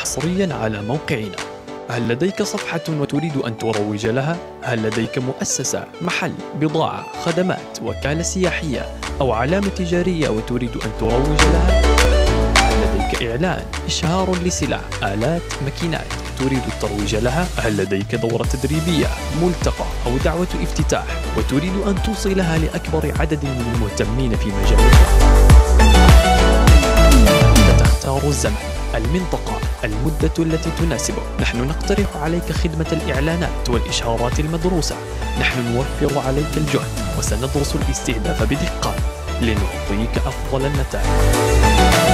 حصريا على موقعنا. هل لديك صفحة وتريد أن تروج لها؟ هل لديك مؤسسة، محل، بضاعة، خدمات، وكالة سياحية أو علامة تجارية وتريد أن تروج لها؟ هل لديك إعلان، إشهار لسلع، آلات، ماكينات تريد الترويج لها؟ هل لديك دورة تدريبية، ملتقى أو دعوة افتتاح وتريد أن توصلها لأكبر عدد من المهتمين في مجالك؟ تختار الزمن، المنطقة، المدة التي تناسبك. نحن نقترح عليك خدمة الإعلانات والإشهارات المدروسة. نحن نوفر عليك الجهد وسندرس الاستهداف بدقة لنعطيك أفضل النتائج.